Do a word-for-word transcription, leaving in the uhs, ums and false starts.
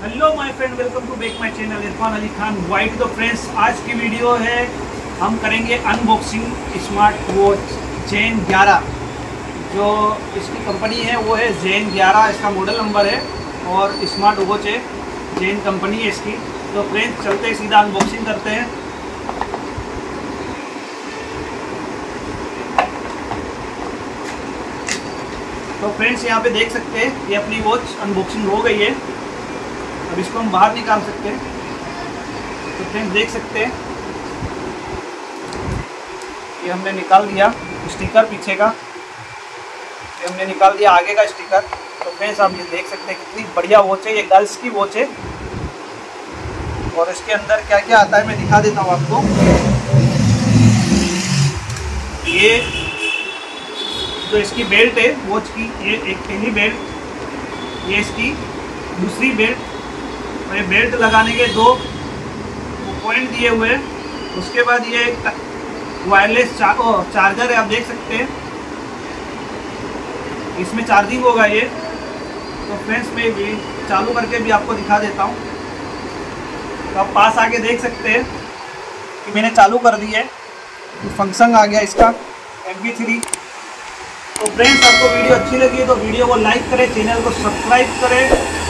Hello my friend, welcome to back my channel Irfan Ali Khan white. तो friends, आज की video है, हम करेंगे अनबॉक्सिंग स्मार्ट वॉच जेन ग्यारह। जो इसकी कंपनी है वो है जेन ग्यारह, इसका मॉडल नंबर है और स्मार्ट वॉच है, जेन कंपनी है इसकी। तो फ्रेंड्स चलते हैं, सीधा अनबॉक्सिंग करते हैं। तो फ्रेंड्स यहाँ पे देख सकते हैं, ये अपनी वॉच अनबॉक्सिंग हो गई है। अब इसको हम बाहर निकाल सकते हैं। तो फ्रेंड्स देख सकते हैं, ये हमने निकाल दिया स्टिकर पीछे का, ये हमने निकाल दिया आगे का स्टिकर। तो फ्रेंड्स आप ये देख सकते हैं कितनी बढ़िया वॉच है, ये गर्ल्स की वॉच है। और इसके अंदर क्या क्या आता है मैं दिखा देता हूँ आपको। ये तो इसकी बेल्ट है वॉच की, ये एक पहली बेल्ट, ये इसकी दूसरी बेल्ट। और ये बेल्ट लगाने के दो पॉइंट दिए हुए हैं। उसके बाद ये एक वायरलेस चा, ओ, चार्जर है, आप देख सकते हैं इसमें चार्जिंग होगा ये। तो फ्रेंड्स मैं भी चालू करके भी आपको दिखा देता हूँ। तो आप पास आके देख सकते हैं कि मैंने चालू कर दी है, तो फंक्शन आ गया इसका एम पी थ्री। तो फ्रेंड्स आपको वीडियो अच्छी लगी तो वीडियो को लाइक करें, चैनल को सब्सक्राइब करें।